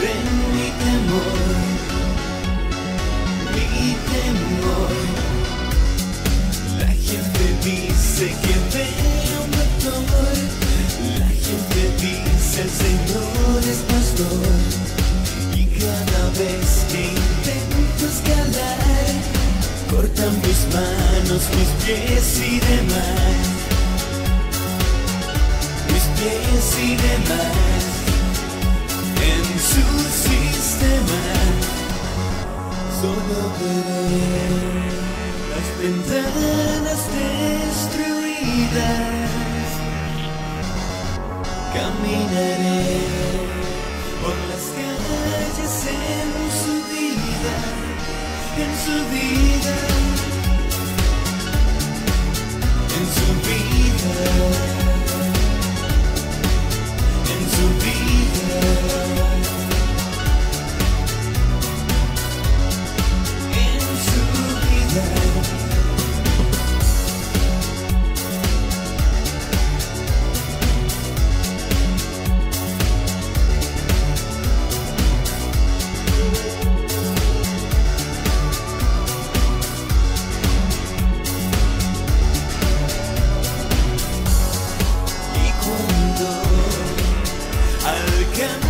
Ven mi temor, la gente dice que veo un doctor, la gente dice el Señor es pastor, y cada vez que intento escalar, cortan mis manos, mis pies y demás, mis pies y demás. En su sistema solo veré las ventanas destruidas, caminaré por las calles en su vida, en su vida, en su vida. Yeah.